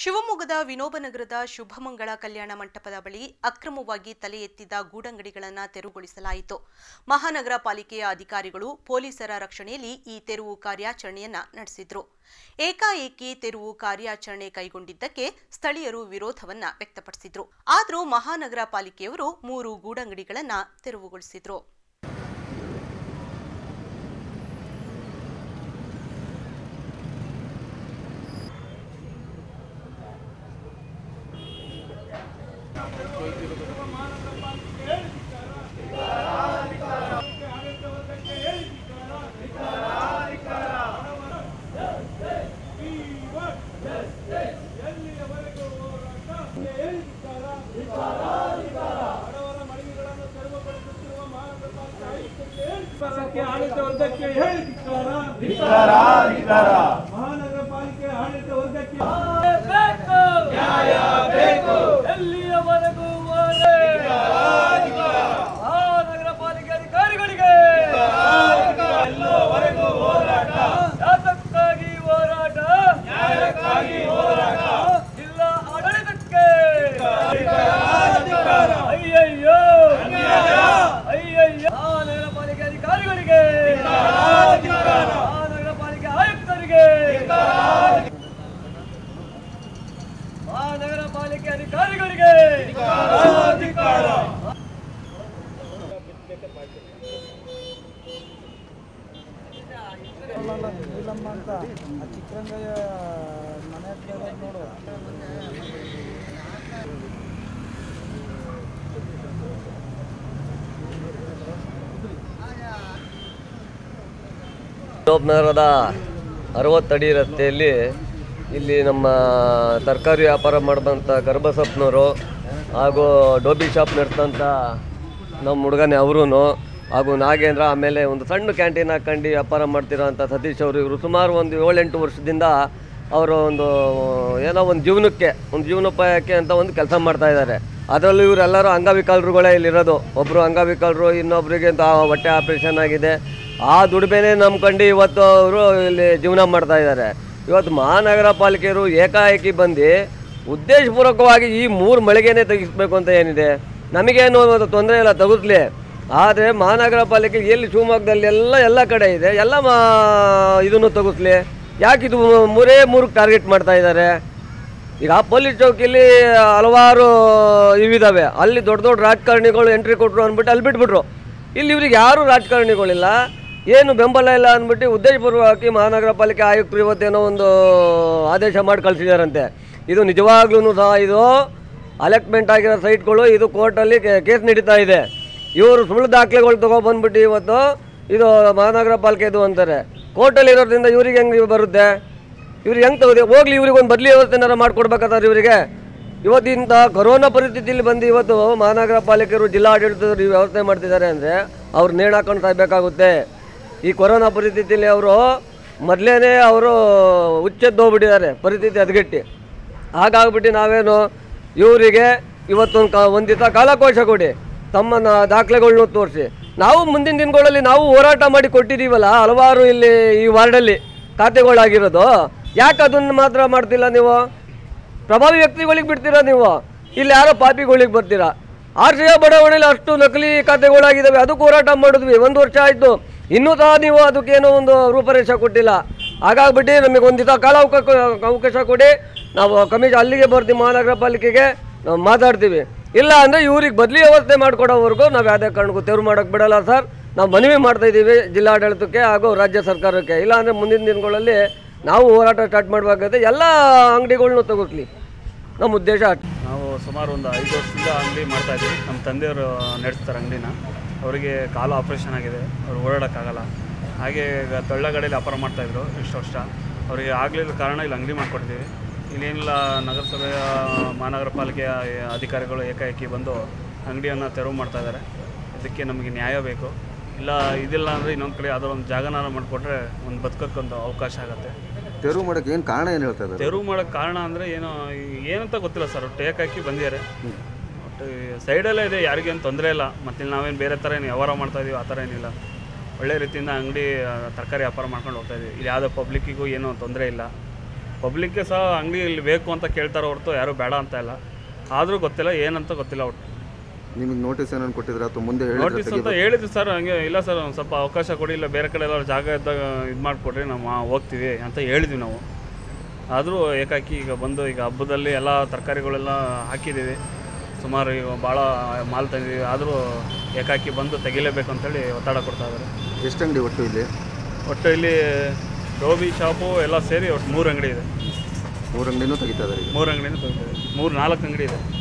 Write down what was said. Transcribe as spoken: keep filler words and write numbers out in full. ಶಿವಮೊಗ್ಗದ ವಿನೋಬನಗರದ ಶುಭಮಂಗಳ ಕಲ್ಯಾಣ ಮಂಟಪದ ಬಳಿ ಅಕ್ರಮವಾಗಿ ತಲೆ ಎತ್ತಿದ ಗೂಡಂಗಡಿಗಳನ್ನು ತೆರವುಗೊಳಿಸಲಾಯಿತು. ಮಹಾನಗರ ಪಾಲಿಕೆಯ ಅಧಿಕಾರಿಗಳು ಪೊಲೀಸರ ರಕ್ಷಣೆಯಲ್ಲಿ ಈ ತೆರವು ಕಾರ್ಯಾಚರಣೆಯನ್ನು ನಡೆಸಿದರು. ಏಕಾಏಕಿ ತೆರವು ಕಾರ್ಯಾಚರಣೆ ಕೈಗೊಂಡಿದ್ದಕ್ಕೆ ಸ್ಥಳೀಯರು ವಿರೋಧವನ್ನು ವ್ಯಕ್ತಪಡಿಸಿದರು. ಆದರೂ ಮಹಾನಗರ ಪಾಲಿಕೆಯವರು ಮೂರು ಗೂಡಂಗಡಿಗಳನ್ನು ತೆರವುಗೊಳಿಸಿದರು. ಮಹಾನಗರ ಪಾಲಿಕೆ ಆಡಳಿತ ವರ್ಗಕ್ಕೆ ನ್ಯಾಯ ಬೇಕು. ಎಲ್ಲಿಯವರೆಗೂ ಮಹಾನಗರ ಪಾಲಿಕೆ ಅಧಿಕಾರಿಗಳಿಗೆ ಎಲ್ಲವರೆಗೂ ಹೋರಾಟ, ಶಾಸಕಕ್ಕಾಗಿ ಹೋರಾಟ, ನ್ಯಾಯಕ್ಕಾಗಿ ಹೋರಾಟ, ಜಿಲ್ಲಾ ಆಡಳಿತಕ್ಕೆ ಅಯ್ಯಯ್ಯೋ ಅಯ್ಯಯ್ಯೋ. ಮಹಾನಗರ ಪಾಲಿಕೆ ಅಧಿಕಾರಿಗಳಿಗೆ, ಮಹಾನಗರ ಪಾಲಿಕೆ ಆಯುಕ್ತರಿಗೆ, ಮಹಾನಗರ ಪಾಲಿಕೆ ಅಧಿಕಾರಿಗಳಿಗೆ ಅಂತ ಆ ಚಿಕ್ಕರಂಗಯ್ಯ ಮನೆ ನೋಡುವ ನಗರದ ಅರವತ್ತಡಿ ರಸ್ತೆಯಲ್ಲಿ ಇಲ್ಲಿ ನಮ್ಮ ತರಕಾರಿ ವ್ಯಾಪಾರ ಮಾಡಿದಂಥ ಗರ್ಭಸಪ್ನವರು ಹಾಗೂ ಡೋಬಿ ಶಾಪ್ ನಡೆಸಂಥ ನಮ್ಮ ಹುಡುಗನೇ ಅವರೂ ಹಾಗೂ ನಾಗೇಂದ್ರ, ಆಮೇಲೆ ಒಂದು ಸಣ್ಣ ಕ್ಯಾಂಟೀನ್ ಹಾಕ್ಕೊಂಡು ವ್ಯಾಪಾರ ಮಾಡ್ತಿರೋಂಥ ಸತೀಶ್ ಅವರು, ಇವರು ಸುಮಾರು ಒಂದು ಏಳೆಂಟು ವರ್ಷದಿಂದ ಅವರು ಒಂದು ಏನೋ ಒಂದು ಜೀವನಕ್ಕೆ ಒಂದು ಜೀವನೋಪಾಯಕ್ಕೆ ಅಂತ ಒಂದು ಕೆಲಸ ಮಾಡ್ತಾಯಿದ್ದಾರೆ. ಅದರಲ್ಲೂ ಇವರೆಲ್ಲರೂ ಅಂಗವಿಕಲರುಗಳೇ ಇಲ್ಲಿರೋದು. ಒಬ್ಬರು ಅಂಗವಿಕಲರು, ಇನ್ನೊಬ್ಬರಿಗೆ ಅಂತ ಹೊಟ್ಟೆ ಆಪ್ರೇಷನ್ ಆಗಿದೆ. ಆ ದುಡಿಮೆನೇ ನಂಬ್ಕೊಂಡು ಇವತ್ತು ಅವರು ಇಲ್ಲಿ ಜೀವನ ಮಾಡ್ತಾಯಿದ್ದಾರೆ. ಇವತ್ತು ಮಹಾನಗರ ಪಾಲಿಕೆಯವರು ಏಕಾಏಕಿ ಬಂದು ಉದ್ದೇಶಪೂರ್ವಕವಾಗಿ ಈ ಮೂರು ಮಳಿಗೆನೇ ತೆಗಿಸ್ಬೇಕು ಅಂತ ಏನಿದೆ, ನಮಗೇನು ತೊಂದರೆ ಇಲ್ಲ, ತೆಗೆದ್ಲಿ. ಆದರೆ ಮಹಾನಗರ ಪಾಲಿಕೆ ಎಲ್ಲಿ ಶಿವಮೊಗ್ಗದಲ್ಲಿ ಎಲ್ಲ ಎಲ್ಲ ಕಡೆ ಇದೆ, ಎಲ್ಲ ಮಾ ಇದನ್ನು ತೆಗೆಸ್ಲಿ. ಯಾಕಿದು ಮೂರೇ ಮೂರಕ್ಕೆ ಟಾರ್ಗೆಟ್ ಮಾಡ್ತಾಯಿದ್ದಾರೆ? ಈಗ ಪೊಲೀಸ್ ಚೌಕಿಯಲ್ಲಿ ಹಲವಾರು ಇವಿದ್ದಾವೆ. ಅಲ್ಲಿ ದೊಡ್ಡ ದೊಡ್ಡ ರಾಜಕಾರಣಿಗಳು ಎಂಟ್ರಿ ಕೊಟ್ಟರು ಅಂದ್ಬಿಟ್ಟು ಅಲ್ಲಿ ಬಿಟ್ಬಿಟ್ರು. ಇಲ್ಲಿ ಇವ್ರಿಗೆ ಯಾರೂ ರಾಜಕಾರಣಿಗಳಿಲ್ಲ, ಏನು ಬೆಂಬಲ ಇಲ್ಲ ಅಂದ್ಬಿಟ್ಟು ಉದ್ದೇಶಪೂರ್ವಕವಾಗಿ ಮಹಾನಗರ ಪಾಲಿಕೆ ಆಯುಕ್ತರು ಇವತ್ತೇನೋ ಒಂದು ಆದೇಶ ಮಾಡಿ ಕಳಿಸಿದಾರಂತೆ. ಇದು ನಿಜವಾಗ್ಲೂ ಸಹ ಇದು ಅಲಾಟ್ಮೆಂಟ್ ಆಗಿರೋ ಸೈಟ್ಗಳು, ಇದು ಕೋರ್ಟಲ್ಲಿ ಕೇಸ್ ನಡೀತಾ ಇದೆ. ಇವರು ಸುಳ್ಳು ದಾಖಲೆಗಳು ತೊಗೊಬಂದ್ಬಿಟ್ಟು ಇವತ್ತು ಇದು ಮಹಾನಗರ ಪಾಲಿಕೆ ಇದು ಅಂತಾರೆ. ಕೋರ್ಟಲ್ಲಿ ಇರೋದ್ರಿಂದ ಇವ್ರಿಗೆ ಹೆಂಗೆ ಬರುತ್ತೆ? ಇವ್ರಿಗೆ ಹೆಂಗೆ ತಗೋದು? ಹೋಗ್ಲಿ, ಇವ್ರಿಗೊಂದು ಬದಲಿ ವ್ಯವಸ್ಥೆನಾರು ಮಾಡಿಕೊಡ್ಬೇಕಾದ್ರೆ ಇವರಿಗೆ. ಇವತ್ತಿಂತ ಕೊರೋನಾ ಪರಿಸ್ಥಿತಿಯಲ್ಲಿ ಬಂದು ಇವತ್ತು ಮಹಾನಗರ ಪಾಲಿಕೆಯವರು ಜಿಲ್ಲಾಡಳಿತದವರು ಈ ವ್ಯವಸ್ಥೆ ಮಾಡ್ತಿದ್ದಾರೆ ಅಂದರೆ ಅವ್ರು ನೇಣು ಹಾಕೊಂಡು ಸಾಯ್ಬೇಕಾಗುತ್ತೆ. ಈ ಕೊರೋನಾ ಪರಿಸ್ಥಿತಿಯಲ್ಲಿ ಅವರು ಮೊದಲೇ ಅವರು ಹುಚ್ಚೆದ್ದೋಗ್ಬಿಟ್ಟಿದ್ದಾರೆ, ಪರಿಸ್ಥಿತಿ ಹದಗೆಟ್ಟು. ಹಾಗಾಗ್ಬಿಟ್ಟು ನಾವೇನು ಇವರಿಗೆ ಇವತ್ತೊಂದು ಕಾ ಒಂದು ದಿವಸ ಕಾಲಕೋಶ ಕೊಡಿ, ತಮ್ಮ ದಾಖಲೆಗಳನ್ನೂ ತೋರಿಸಿ. ನಾವು ಮುಂದಿನ ದಿನಗಳಲ್ಲಿ ನಾವು ಹೋರಾಟ ಮಾಡಿ ಕೊಟ್ಟಿದ್ದೀವಲ್ಲ ಹಲವಾರು ಇಲ್ಲಿ ಈ ವಾರ್ಡಲ್ಲಿ ಖಾತೆಗಳಾಗಿರೋದು, ಯಾಕೆ ಅದನ್ನು ಮಾತ್ರ ಮಾಡ್ತಿಲ್ಲ ನೀವು? ಪ್ರಭಾವಿ ವ್ಯಕ್ತಿಗಳಿಗೆ ಬಿಡ್ತೀರಾ ನೀವು, ಇಲ್ಲಿ ಯಾರೋ ಪಾಪಿಗಳಿಗೆ ಬರ್ತೀರಾ. ಆರ್ ಸಿ ಬಡಾವಣೆಯಲ್ಲಿ ಅಷ್ಟು ನಕಲಿ ಖಾತೆಗಳಾಗಿದ್ದಾವೆ, ಅದಕ್ಕೆ ಹೋರಾಟ ಮಾಡಿದ್ವಿ, ಒಂದು ವರ್ಷ ಆಯಿತು, ಇನ್ನೂ ಸಹ ನೀವು ಅದಕ್ಕೇನೋ ಒಂದು ರೂಪರೇಷ ಕೊಟ್ಟಿಲ್ಲ. ಹಾಗಾಗ್ಬಿಟ್ಟು ನಮಗೆ ಒಂದು ದಿವಸ ಕಾಲ ಅವಕಾಶ ಕೊಡಿ, ನಾವು ಕಮಿಷನ್ ಅಲ್ಲಿಗೆ ಬರ್ತೀವಿ, ಮಹಾನಗರ ಪಾಲಿಕೆಗೆ ನಾವು ಮಾತಾಡ್ತೀವಿ. ಇಲ್ಲ ಅಂದರೆ ಇವ್ರಿಗೆ ಬದಲಿ ವ್ಯವಸ್ಥೆ ಮಾಡಿಕೊಡೋವರೆಗೂ ನಾವು ಯಾವುದೇ ಕಾರಣಕ್ಕೂ ತೆರವು ಮಾಡೋಕ್ಕೆ ಬಿಡಲ್ಲ ಸರ್. ನಾವು ಮನವಿ ಮಾಡ್ತಾಯಿದ್ದೀವಿ ಜಿಲ್ಲಾಡಳಿತಕ್ಕೆ ಹಾಗೂ ರಾಜ್ಯ ಸರ್ಕಾರಕ್ಕೆ. ಇಲ್ಲಾಂದರೆ ಮುಂದಿನ ದಿನಗಳಲ್ಲಿ ನಾವು ಹೋರಾಟ ಸ್ಟಾರ್ಟ್ ಮಾಡಬೇಕಾಗುತ್ತೆ. ಎಲ್ಲ ಅಂಗಡಿಗಳನ್ನೂ ತಗೋಲಿ, ನಮ್ಮ ಉದ್ದೇಶ. ನಾವು ಸುಮಾರು ಒಂದು ಐದು ವರ್ಷದಿಂದ ಅಂಗಡಿ ಮಾಡ್ತಾಯಿದ್ದೀವಿ. ನಮ್ಮ ತಂದೆಯವರು ನಡೆಸ್ತಾರೆ ಅಂಗಡಿನ. ಅವರಿಗೆ ಕಾಲು ಆಪ್ರೇಷನ್ ಆಗಿದೆ, ಅವ್ರು ಓಡಾಡೋಕ್ಕಾಗಲ್ಲ. ಹಾಗೆ ಈಗ ತೊಳ್ಳಗಡೆಯಲ್ಲಿ ವ್ಯಾಪಾರ ಮಾಡ್ತಾಯಿದ್ರು ಇಷ್ಟು ವರ್ಷ. ಅವರಿಗೆ ಆಗಲಿಲ್ಲ ಕಾರಣ ಇಲ್ಲಿ ಅಂಗಡಿ ಮಾಡಿಕೊಡ್ತೀವಿ. ಇನ್ನೇನಿಲ್ಲ, ನಗರಸಭೆಯ ಮಹಾನಗರ ಪಾಲಿಕೆಯ ಅಧಿಕಾರಿಗಳು ಏಕಾಏಕಿ ಬಂದು ಅಂಗಡಿಯನ್ನು ತೆರವು ಮಾಡ್ತಾಯಿದ್ದಾರೆ. ಇದಕ್ಕೆ ನಮಗೆ ನ್ಯಾಯ ಬೇಕು. ಇಲ್ಲ ಇದಿಲ್ಲ ಅಂದರೆ ಇನ್ನೊಂದು ಕಡೆ ಯಾವುದೋ ಒಂದು ಜಾಗನಾರ ಮಾಡಿಕೊಟ್ರೆ ಒಂದು ಬದುಕೋಕ್ಕೊಂದು ಅವಕಾಶ ಆಗುತ್ತೆ. ತೆರವು ಮಾಡೋಕ್ಕೆ ಏನು ಕಾರಣ ಏನು ಹೇಳ್ತಾರೆ? ತೆರವು ಮಾಡೋಕ್ಕೆ ಕಾರಣ ಅಂದರೆ ಏನೋ ಏನಂತ ಗೊತ್ತಿಲ್ಲ ಸರ್. ಟೇಕ್ ಹಾಕಿ ಬಂದಿದ್ದಾರೆ, ಒಟ್ಟು ಸೈಡಲ್ಲೇ ಇದೆ, ಯಾರಿಗೇನು ತೊಂದರೆ ಇಲ್ಲ. ಮತ್ತೆ ನಾವೇನು ಬೇರೆ ಥರ ಏನು ವ್ಯವಹಾರ ಮಾಡ್ತಾಯಿದ್ದೀವಿ ಆ ಥರ ಏನಿಲ್ಲ. ಒಳ್ಳೆ ರೀತಿಯಿಂದ ಅಂಗಡಿ ತರಕಾರಿ ವ್ಯಾಪಾರ ಮಾಡ್ಕೊಂಡು ಹೋಗ್ತಾಯಿದ್ದೀವಿ. ಇಲ್ಲಿ ಯಾವುದೋ ಪಬ್ಲಿಕ್ಕಿಗೂ ಏನೋ ತೊಂದರೆ ಇಲ್ಲ. ಪಬ್ಲಿಕ್ಗೆ ಸಹ ಅಂಗಡಿ ಇಲ್ಲಿ ಬೇಕು ಅಂತ ಕೇಳ್ತಾರೆ ಹೊರತು ಯಾರು ಬೇಡ ಅಂತ ಇಲ್ಲ. ಆದರೂ ಗೊತ್ತಿಲ್ಲ ಏನಂತ ಗೊತ್ತಿಲ್ಲ. ಒಟ್ಟು ನಿಮಗೆ ನೋಟಿಸ್ ಏನೋ ಕೊಟ್ಟಿದ್ರಾ ಅಥವಾ ಮುಂದೆ ಹೇಳಿದ್ರಾ? ನೋಟಿಸ್ ಅಂತ ಹೇಳಿದ್ರು ಸರ್. ಹಂಗೆ ಇಲ್ಲ ಸರ್ ಒಂದು ಸ್ವಲ್ಪ ಅವಕಾಶ ಕೊಡಿ, ಇಲ್ಲ ಬೇರೆ ಕಡೆ ಎಲ್ಲರೂ ಜಾಗ ಇದ್ದಾಗ ಇದು ಮಾಡಿಕೊಡ್ರಿ ನಾವು ಹೋಗ್ತೀವಿ ಅಂತ ಹೇಳಿದ್ವಿ ನಾವು. ಆದರೂ ಏಕಾಕಿ ಈಗ ಬಂದು ಈಗ ಹಬ್ಬದಲ್ಲಿ ಎಲ್ಲ ತರಕಾರಿಗಳೆಲ್ಲ ಹಾಕಿದ್ದೀವಿ, ಸುಮಾರು ಈಗ ಭಾಳ ಮಾಲ್ ತಂದಿದ್ದೀವಿ. ಆದರೂ ಏಕಾಕಿ ಬಂದು ತೆಗಿಲೇಬೇಕು ಅಂತೇಳಿ ಒತ್ತಡ ಕೊಡ್ತಾ ಇದ್ದಾರೆ. ಎಷ್ಟು ಅಂಗಡಿ ಒಟ್ಟು ಇಲ್ಲಿ? ಒಟ್ಟು ಇಲ್ಲಿ ಗೋಬಿ ಶಾಪು ಎಲ್ಲ ಸೇರಿ ಒಟ್ಟು ಮೂರು ಅಂಗಡಿ ಇದೆ. ಮೂರು ಅಂಗಡಿನೂ ತೆಗಿತಾ ಇದ್ದಾರೆ? ಮೂರು ಅಂಗಡಿನೂ ತೆಗಿತಾ ಇದೆ. ಮೂರು ನಾಲ್ಕು ಅಂಗಡಿ ಇದೆ.